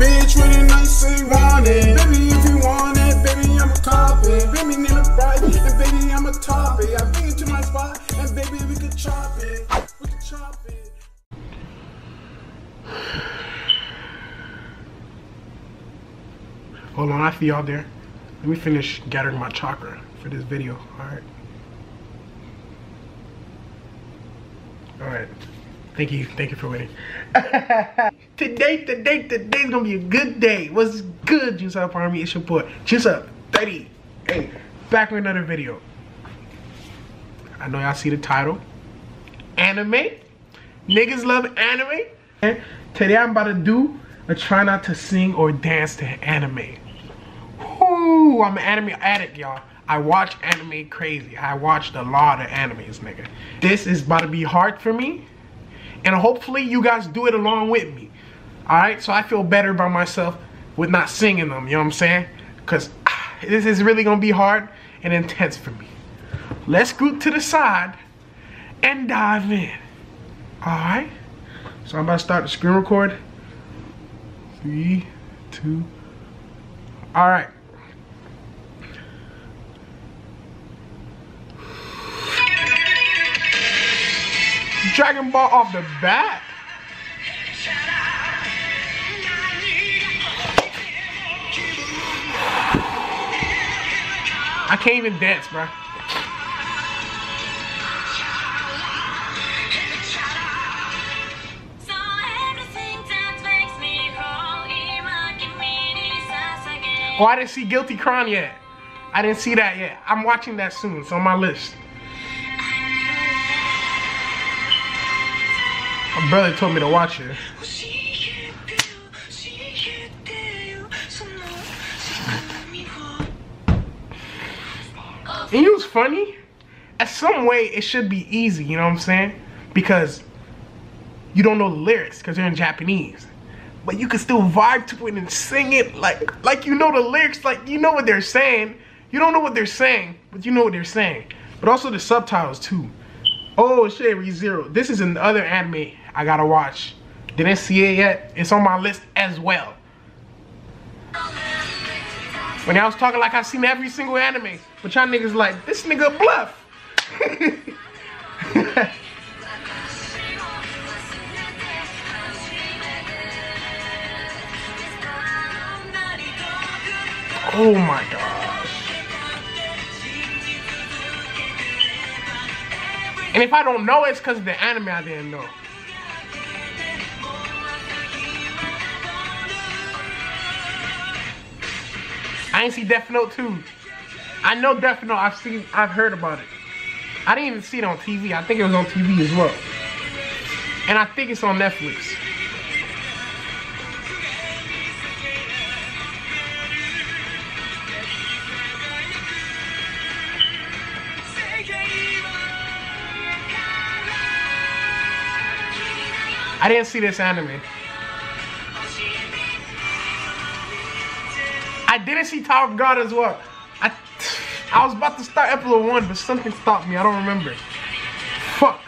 Bitch, really nice, say want it. Baby, if you want it, baby, I'ma cop it. Baby, need a bright, and baby, I'ma top it. I bring it to my spot, and baby, we can chop it. We can chop it. Hold on, I see y'all there. Let me finish gathering my chakra for this video, alright? Alright. Thank you for waiting. Today's gonna be a good day. What's good, Juice Up Army? It's your boy, Juice Up 30. Hey, back with another video. I know y'all see the title. Anime. Niggas love anime. And today I'm about to do a try not to sing or dance to anime. Ooh, I'm an anime addict, y'all. I watch anime crazy. I watched a lot of animes, nigga. This is about to be hard for me. And hopefully you guys do it along with me. Alright, so I feel better by myself with not singing them, you know what I'm saying? Because this is really going to be hard and intense for me. Let's scoot to the side and dive in. Alright, so I'm about to start the screen record. 3, 2, alright. Dragon Ball off the bat. I can't even dance, bro. Oh, I didn't see Guilty Crown yet. I didn't see that yet. I'm watching that soon. It's on my list. My brother told me to watch it. And it was funny. At some way, it should be easy, you know what I'm saying? Because you don't know the lyrics because they're in Japanese. But you can still vibe to it and sing it like you know the lyrics, like you know what they're saying. You don't know what they're saying, but you know what they're saying. But also the subtitles too. Oh shit, Re:Zero. This is another anime I gotta watch. Didn't see it yet. It's on my list as well. When I was talking like I seen every single anime, but y'all niggas like, this nigga bluff. Oh my gosh. And if I don't know, it's because of the anime I didn't know. I ain't see Death Note 2. I know Death Note, I've heard about it. I didn't even see it on TV. I think it was on TV as well. And I think it's on Netflix. I didn't see this anime. I didn't see Tower of God as well. I was about to start episode 1, but something stopped me. I don't remember. Fuck.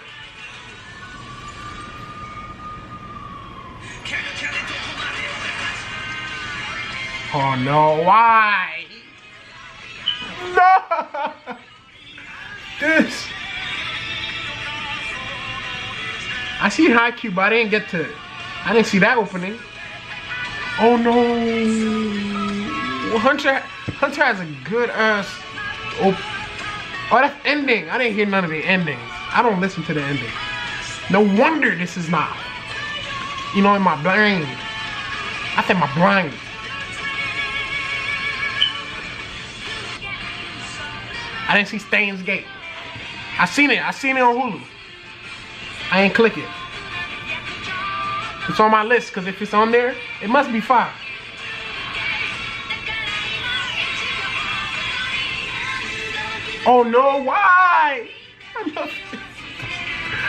Oh no, why? No! This. I see Haikyuu, but I didn't get to it. I didn't see that opening. Oh no! Hunter has a good ass. Oh, that's ending. I didn't hear none of the endings. I don't listen to the ending. No wonder this is not, you know, in my brain. I think my brain. I didn't see Steins;Gate. I seen it on Hulu. I ain't click it. It's on my list because if it's on there, it must be fire. Oh no, why?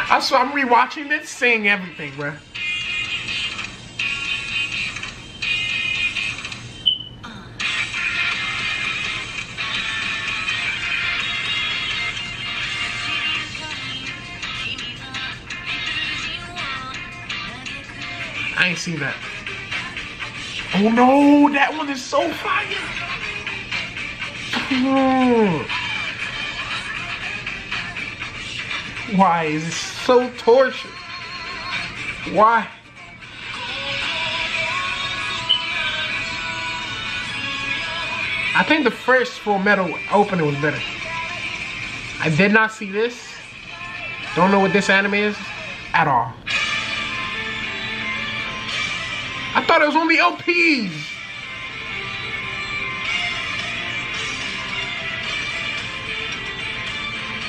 I swear I'm rewatching this, seeing everything, bruh. I ain't seen that. Oh no, that one is so fire. Why is it so torture? Why? I think the first Full Metal opening was better. I did not see this. Don't know what this anime is at all. I thought it was only LPs.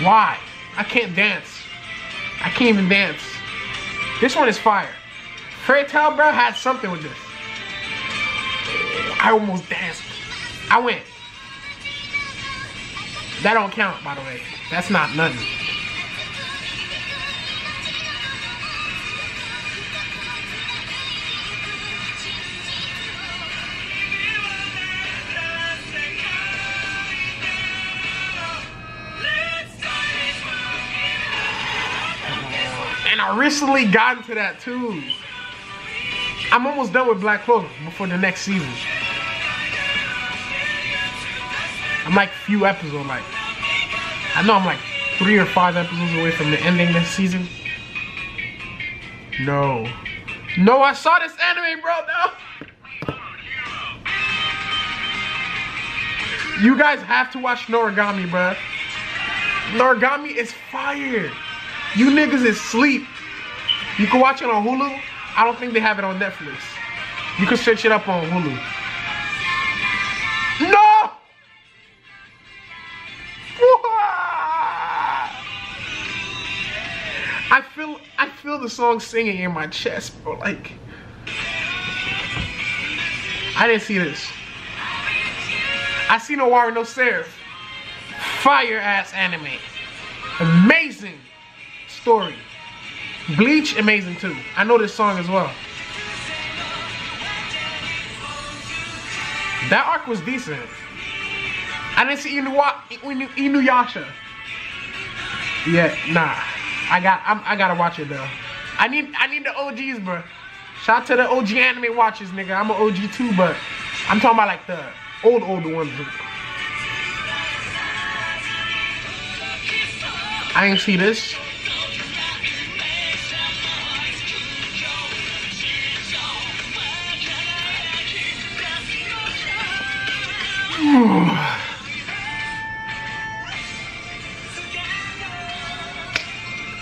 Why? I can't dance. I can't even dance. This one is fire. Fairy Tail, bro, had something with this. I almost danced. I went. That don't count, by the way. That's not nothing. And I recently got into that too. I'm almost done with Black Clover before the next season. I'm like few episodes, like I know I'm like 3 or 5 episodes away from the ending this season. No. No, I saw this anime, bro, no. You guys have to watch Noragami, bro. Noragami is fire. You niggas is sleep. You can watch it on Hulu. I don't think they have it on Netflix. You can search it up on Hulu. No! I feel the song singing in my chest, bro. Like, I didn't see this. I see No Wire, No Serif. Fire ass anime. Amazing story. Bleach, amazing too. I know this song as well. That arc was decent. I didn't see Inuyasha. Yeah, nah. I gotta watch it though. I need the OGs, bro. Shout out to the OG anime watchers, nigga. I'm an OG too, but I'm talking about like the old ones. I ain't see this.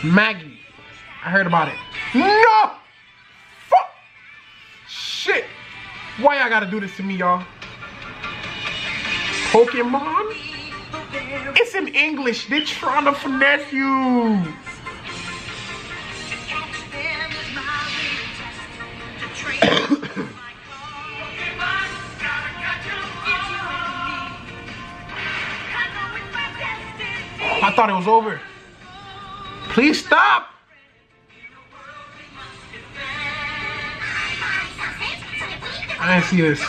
Maggie, I heard about it. No! Fuck! Shit! Why y'all gotta do this to me, y'all? Pokemon? It's in English. They're trying to finesse you. I thought it was over. Please stop! I didn't see this.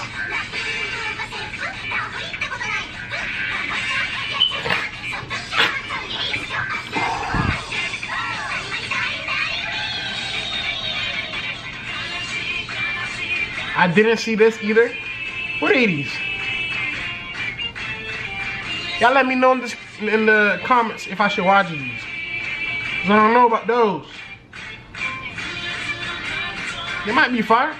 I didn't see this either. What are these? Y'all let me know in the comments if I should watch these. I don't know about those. They might be fire.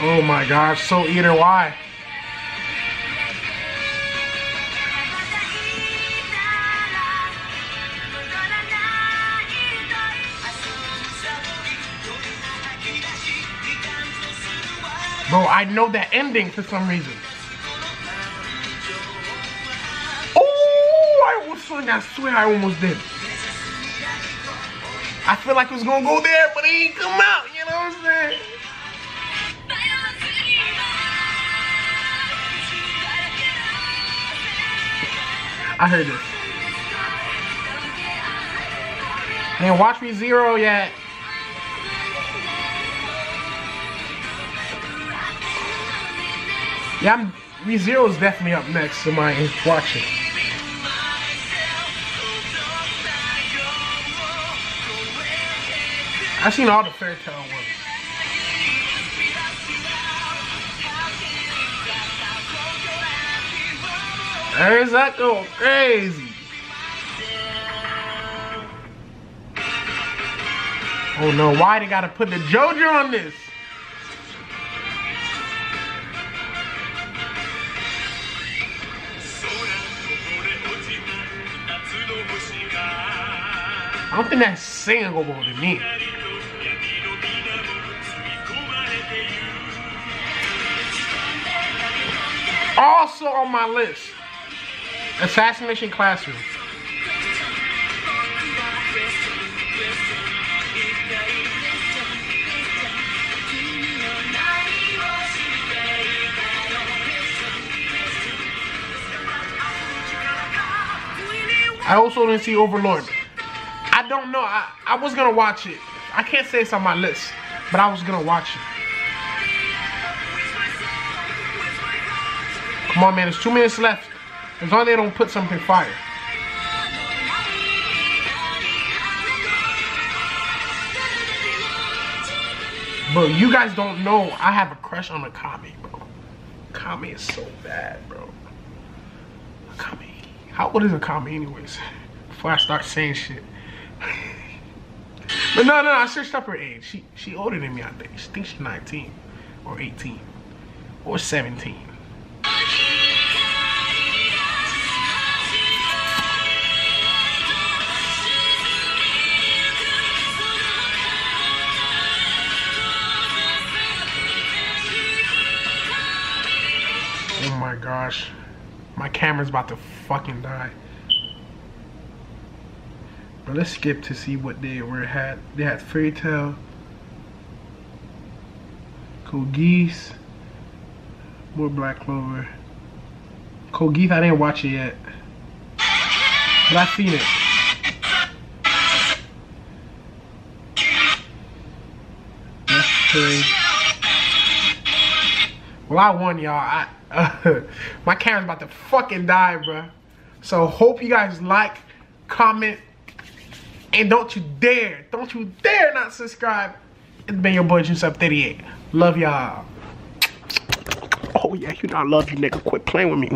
Oh my gosh, so either why? Bro, I know that ending for some reason. I swear I almost did. I feel like it was gonna go there, but it ain't come out, you know what I'm saying? I heard this. I didn't watch Re:Zero yet. Yeah, Re:Zero is definitely up next to my watching. I've seen all the Fairy Tail ones. There's that going crazy. Oh no, why they gotta put the JoJo on this? I don't think that's singable to me. Also on my list, Assassination Classroom. I also didn't see Overlord. I don't know. I was gonna watch it. I can't say it's on my list, but I was gonna watch it. Come on, man. There's 2 minutes left. As long as they don't put something fire. Bro, you guys don't know. I have a crush on Akami, bro. Akami is so bad, bro. Akami. How old is Akami anyways? Before I start saying shit. But no, I searched up her age. She older than me, I think. She thinks she's 19 or 18 or 17. Oh my gosh. My camera's about to fucking die. But let's skip to see what they were had. They had Fairy Tail, Code Geass, more Black Clover. Code Geass, I didn't watch it yet, but I've seen it. That's crazy. Well, I won, y'all. My camera's about to fucking die, bro. So hope you guys like, comment, and don't you dare not subscribe. It's been your boy JuiceUp38. Love y'all. Oh yeah, you know I love you, nigga. Quit playing with me.